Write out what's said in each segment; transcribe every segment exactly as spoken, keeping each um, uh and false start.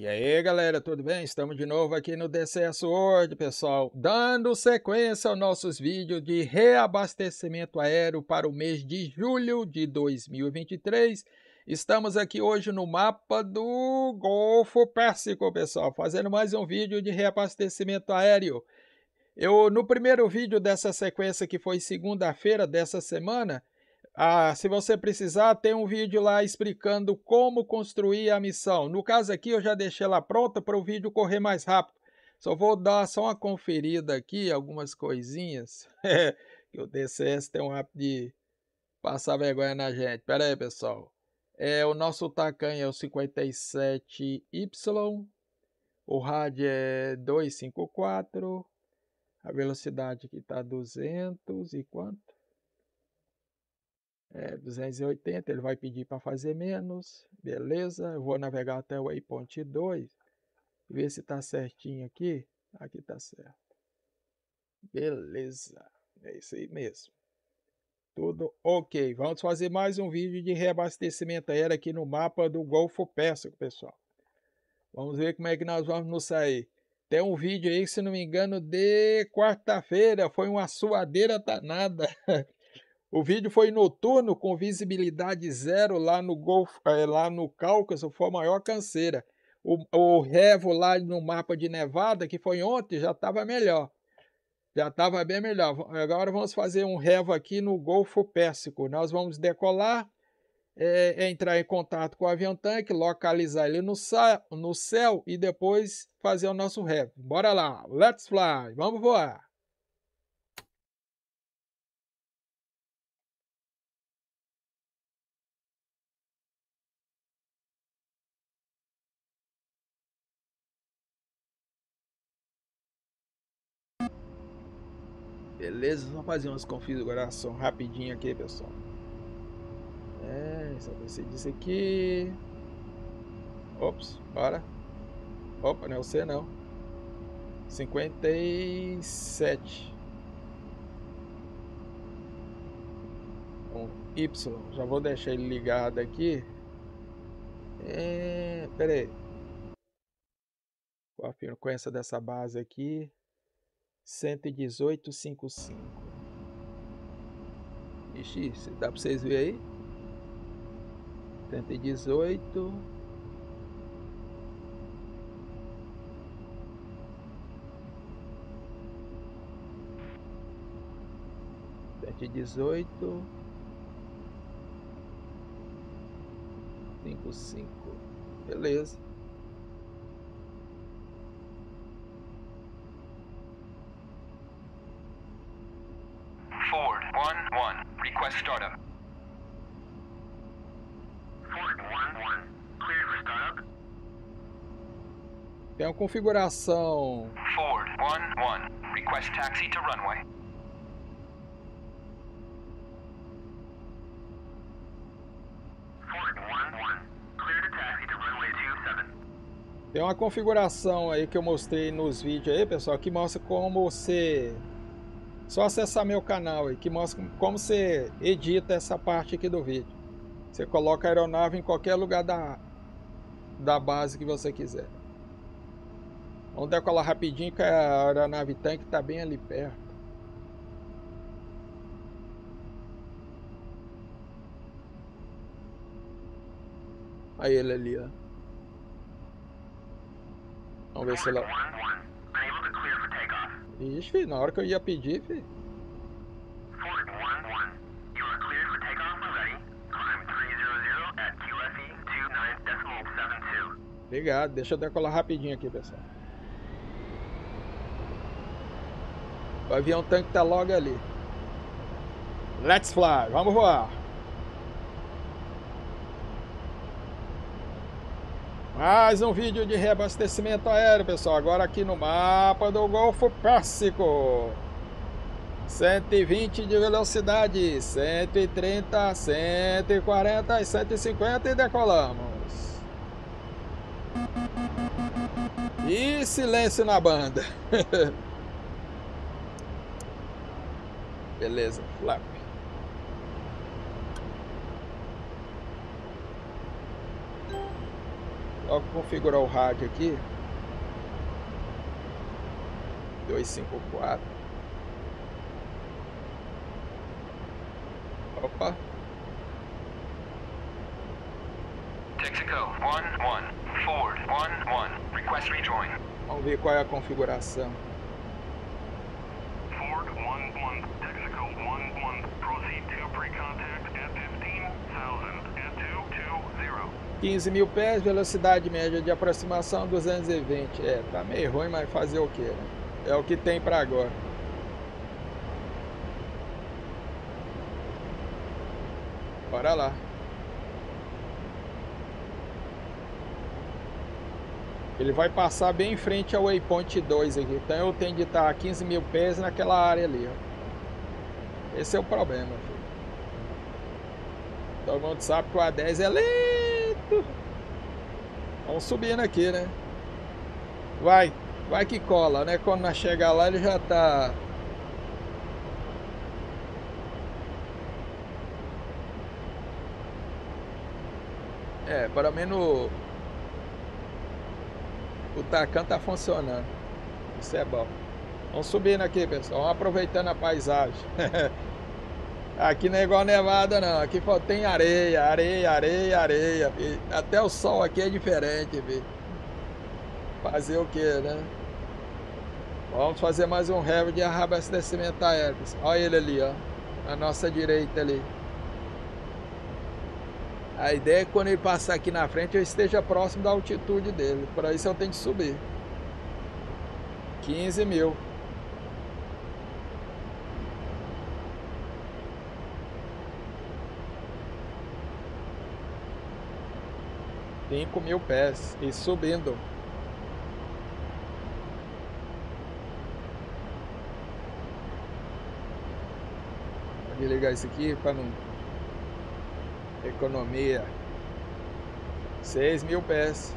E aí, galera, tudo bem? Estamos de novo aqui no D C S World, pessoal, dando sequência aos nossos vídeos de reabastecimento aéreo para o mês de julho de dois mil e vinte e três. Estamos aqui hoje no mapa do Golfo Pérsico, pessoal, fazendo mais um vídeo de reabastecimento aéreo. Eu, no primeiro vídeo dessa sequência, que foi segunda-feira dessa semana, Ah, se você precisar, tem um vídeo lá explicando como construir a missão. No caso aqui, eu já deixei lá pronta para o vídeo correr mais rápido. Só vou dar só uma conferida aqui, algumas coisinhas. O D C S tem um hábito de passar vergonha na gente. Pera aí, pessoal. É, o nosso Tacan é o cinquenta e sete Y. O rádio é duzentos e cinquenta e quatro. A velocidade aqui está duzentos e quanto? É, duzentos e oitenta, ele vai pedir para fazer menos, beleza, eu vou navegar até o Waypoint dois, ver se está certinho aqui, aqui está certo, beleza, é isso aí mesmo, tudo ok. Vamos fazer mais um vídeo de reabastecimento aéreo aqui no mapa do Golfo Pérsico, pessoal. Vamos ver como é que nós vamos nos sair. Tem um vídeo aí, se não me engano, de quarta-feira, foi uma suadeira danada. O vídeo foi noturno, com visibilidade zero lá no, Golfo, é, lá no Cáucaso, foi a maior canseira. O, o revo lá no mapa de Nevada, que foi ontem, já estava melhor. Já estava bem melhor. Agora vamos fazer um revo aqui no Golfo Pérsico. Nós vamos decolar, é, entrar em contato com o avião-tanque, localizar ele no, no céu e depois fazer o nosso revo. Bora lá, let's fly, vamos voar! Beleza, vamos fazer umas configurações rapidinho aqui, pessoal. É, só descer disso aqui. Ops, bora. Opa, não é o C não. cinquenta e sete. Um Y, já vou deixar ele ligado aqui. É, pera aí. Qual a frequência dessa base aqui? cento e dezoito vírgula cinquenta e cinco. Ixi, dá para vocês verem aí? cento e dezoito. cento e dezoito vírgula cinquenta e cinco. Beleza. Ford onze, request startup. Ford onze, clear for startup. Tem uma configuração. Ford onze, request taxi to runway. Ford onze, clear to taxi to runway vinte e sete. Tem uma configuração aí que eu mostrei nos vídeos aí, pessoal, que mostra como você... Só acessar meu canal aí, que mostra como você edita essa parte aqui do vídeo. Você coloca a aeronave em qualquer lugar da, da base que você quiser. Vamos decolar rapidinho, que a aeronave tanque está bem ali perto. Aí ele ali, ó. Vamos ver se ele... Ixi, filho, na hora que eu ia pedir, filho. Ford onze, you are cleared for takeoff and ready. Climb trezentos at Q F E vinte e nove vírgula setenta e dois. Obrigado, deixa eu decolar rapidinho aqui, pessoal. O avião tanque tá logo ali. Let's fly, vamos voar. Mais um vídeo de reabastecimento aéreo, pessoal, agora aqui no mapa do Golfo Pérsico. cento e vinte de velocidade, cento e trinta, cento e quarenta e cento e cinquenta e decolamos. E silêncio na banda. Beleza, flap. Vou configurar o rádio aqui. dois cinco quatro. Opa. Texaco, um um. Ford, um um. Request rejoin. Vamos ver qual é a configuração. Ford, um um. Texaco, um um. Proceed to pre-contact at fifteen thousand at two two zero. quinze mil pés, velocidade média de aproximação duzentos e vinte. É, tá meio ruim, mas fazer o que, né? É o que tem para agora. Bora lá. Ele vai passar bem em frente ao Waypoint dois aqui. Então eu tenho de estar a quinze mil pés naquela área ali, ó. Esse é o problema, filho. Todo mundo sabe que o A dez é lento. Vamos subindo aqui, né? Vai. Vai que cola, né? Quando nós chegar lá, ele já tá... É, pelo menos o... o Tacan tá funcionando. Isso é bom. Vamos subindo aqui, pessoal. Vamos aproveitando a paisagem. Aqui não é igual Nevada, não. Aqui só tem areia, areia, areia, areia. Filho. Até o sol aqui é diferente, filho. Fazer o que, né? Vamos fazer mais um heavy de abastecimento aéreo. Olha ele ali, ó. Na nossa direita ali. A ideia é que quando ele passar aqui na frente, eu esteja próximo da altitude dele. Por isso eu tenho que subir. quinze mil. cinco mil pés. E subindo. Ligar isso aqui para não... Economia. seis mil pés.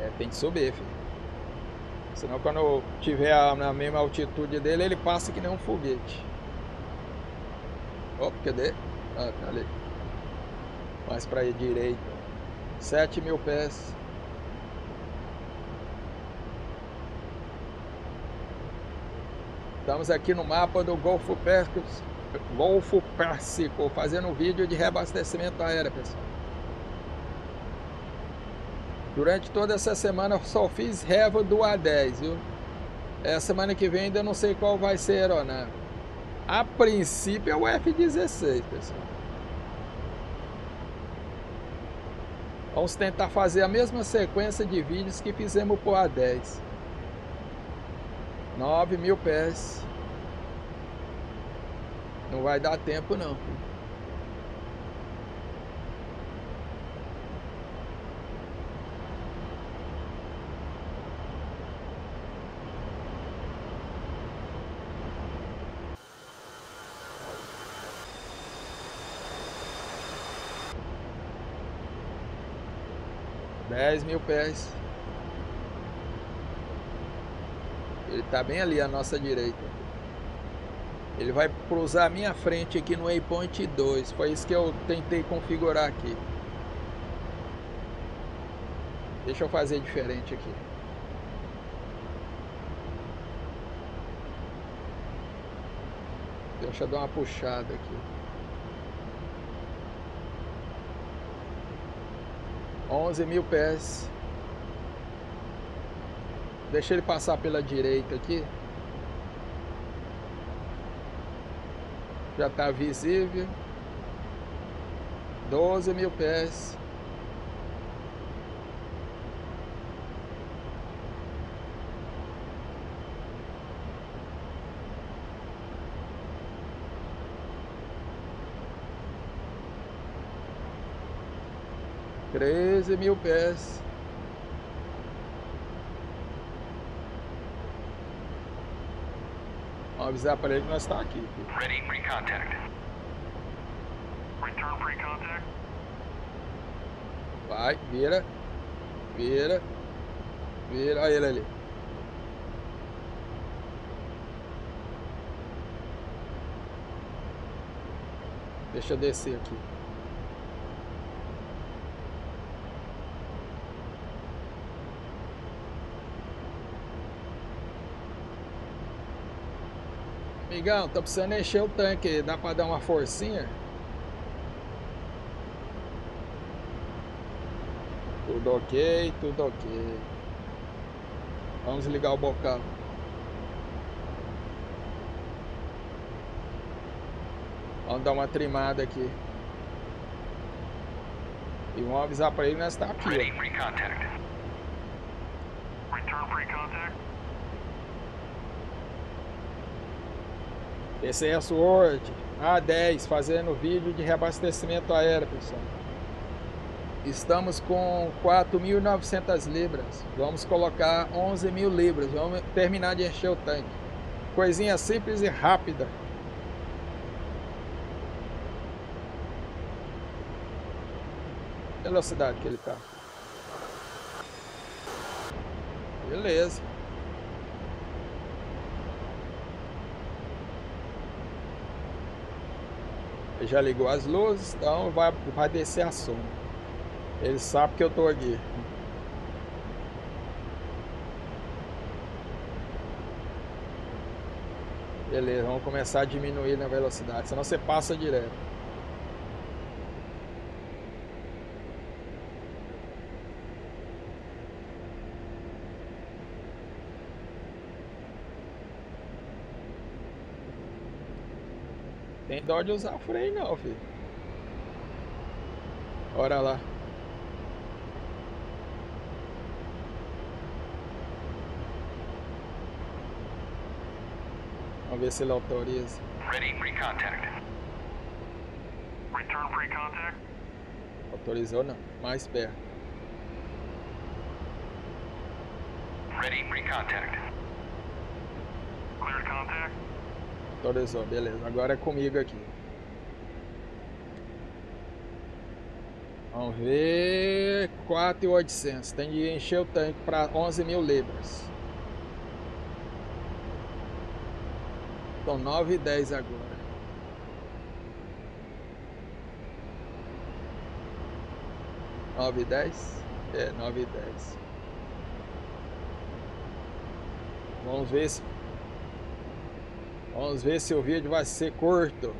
É, tem que subir, filho. Senão quando eu tiver na mesma altitude dele, ele passa que nem um foguete. Opa, cadê? Ah, tá ali. Mais para a direita, sete mil pés. Estamos aqui no mapa do Golfo Pérsico, Golfo Pérsico, fazendo um vídeo de reabastecimento aéreo, pessoal. Durante toda essa semana eu só fiz revo do A dez, viu? Essa semana que vem ainda não sei qual vai ser a aeronave. A princípio é o F dezesseis, pessoal. Vamos tentar fazer a mesma sequência de vídeos que fizemos para o A dez. nove mil pés. Não vai dar tempo não. dez mil pés. Ele tá bem ali à nossa direita. Ele vai cruzar a minha frente aqui no Waypoint dois. Foi isso que eu tentei configurar aqui. Deixa eu fazer diferente aqui. Deixa eu dar uma puxada aqui. onze mil pés. Deixa ele passar pela direita aqui. Já está visível. doze mil pés. treze mil pés. Vamos avisar para ele que nós estamos aqui. Ready, pre-contact. Return pre-contact. Vai, vira. Vira. Vira. Olha ele ali. Deixa eu descer aqui. Amigão, tá precisando encher o tanque, dá pra dar uma forcinha? Tudo ok, tudo ok. Vamos ligar o bocal. Vamos dar uma trimada aqui. E vamos avisar pra ele que nós tá aqui. Ó. Esse é a Sword A dez, fazendo vídeo de reabastecimento aéreo, pessoal. Estamos com quatro mil e novecentas libras. Vamos colocar onze mil libras. Vamos terminar de encher o tanque. Coisinha simples e rápida. Velocidade que ele tá. Beleza. Já ligou as luzes, então vai, vai descer a sombra. Ele sabe que eu tô aqui. Beleza, vamos começar a diminuir na velocidade, senão você passa direto. Tem dó de usar freio não, filho. Bora lá. Vamos ver se ele autoriza. Ready, pre-contact. Return pre-contact. Autorizou não, mais perto. Ready, pre-contact. Clear contact. Autorizou, beleza. Agora é comigo aqui. Vamos ver... quatro mil e oitocentos. Tem de encher o tanque para onze mil libras. Então nove e dez agora. nove e dez? É, nove e dez. Vamos ver se... Vamos ver se o vídeo vai ser curto.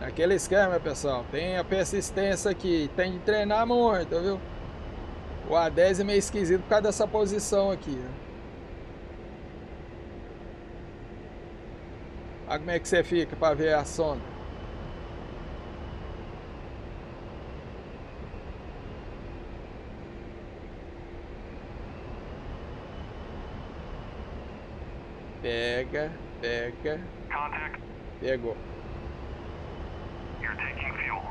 Naquele esquema, pessoal, tem a persistência aqui. Tem de treinar muito, viu? O A dez é meio esquisito por causa dessa posição aqui. Né? Olha como é que você fica para ver a sonda. Pega, pega. Contact. Pegou. You're taking fuel.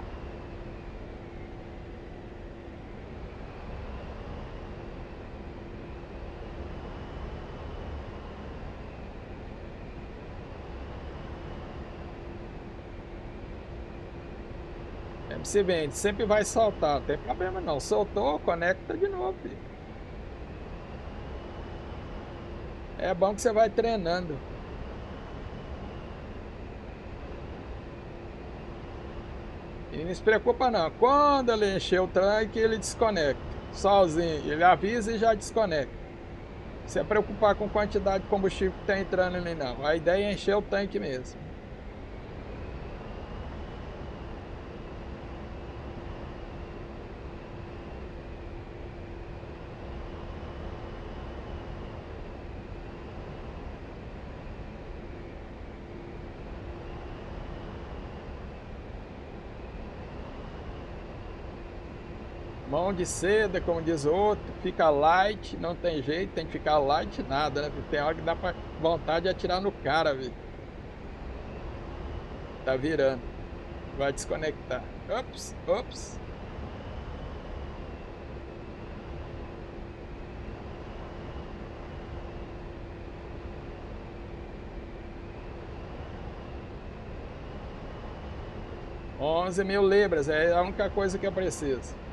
Lembre-se bem, sempre vai soltar, não tem problema não. Soltou, conecta de novo, filho. É bom que você vai treinando. E não se preocupa não. Quando ele encher o tanque, ele desconecta. Sozinho. Ele avisa e já desconecta. Não se preocupar com a quantidade de combustível que está entrando ali não. A ideia é encher o tanque mesmo. Mão de seda, como diz o outro, fica light, não tem jeito, tem que ficar light nada, né? Tem hora que dá pra vontade de atirar no cara, velho. Tá virando. Vai desconectar. Ops, ops. onze mil libras, é a única coisa que eu preciso.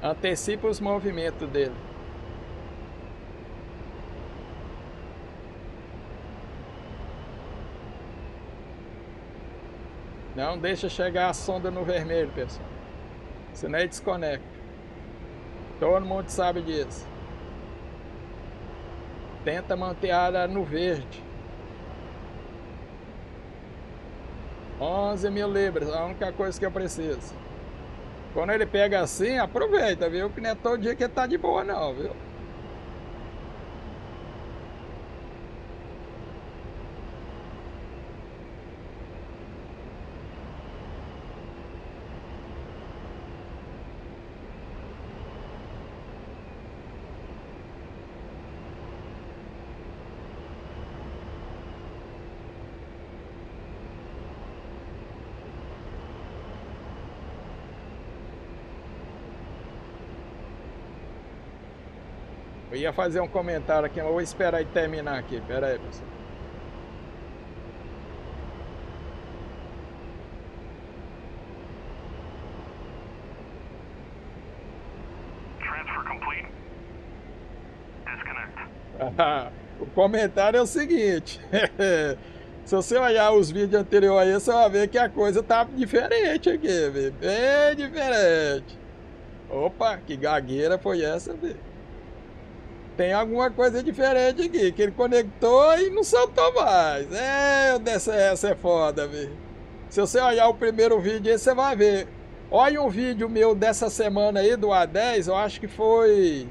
Antecipa os movimentos dele. Não deixa chegar a sonda no vermelho, pessoal. Senão ele desconecta. Todo mundo sabe disso. Tenta manter a área no verde. onze mil libras, a única coisa que eu preciso. Quando ele pega assim, aproveita, viu? Que não é todo dia que ele tá de boa não, viu? Eu ia fazer um comentário aqui, mas vou esperar ele terminar aqui. Pera aí, pessoal. Transfer complete. Disconnect. O comentário é o seguinte. Se você olhar os vídeos anteriores aí, você vai ver que a coisa tá diferente aqui, viu? Bem diferente. Opa, que gagueira foi essa, viu? Tem alguma coisa diferente aqui, que ele conectou e não soltou mais. É, essa é foda, velho. Se você olhar o primeiro vídeo aí, você vai ver. Olha um vídeo meu dessa semana aí, do A dez, eu acho que foi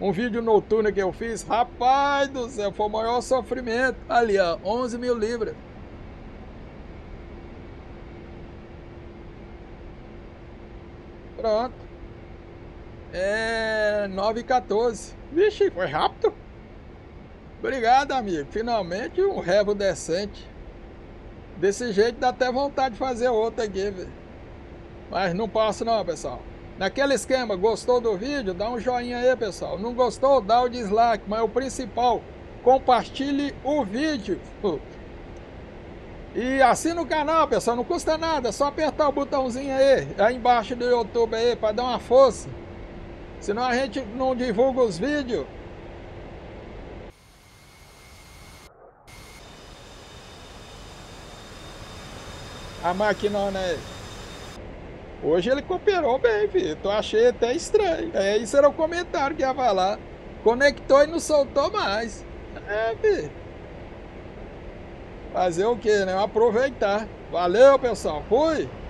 um vídeo noturno que eu fiz. Rapaz do céu, foi o maior sofrimento. Ali, ó, onze mil libras. Pronto. É... nove e quatorze. Vixe, foi rápido. Obrigado, amigo. Finalmente um revo decente. Desse jeito dá até vontade de fazer outro aqui, velho. Mas não posso não, pessoal. Naquele esquema, gostou do vídeo? Dá um joinha aí, pessoal. Não gostou? Dá o dislike. Mas o principal, compartilhe o vídeo. E assina o canal, pessoal. Não custa nada. É só apertar o botãozinho aí, aí embaixo do YouTube aí, para dar uma força. Senão a gente não divulga os vídeos. A maquinona aí. Hoje ele cooperou bem, filho. Eu achei até estranho. É, isso era o comentário que ia falar. Conectou e não soltou mais. É, filho. Fazer o que, né? Aproveitar. Valeu, pessoal. Fui.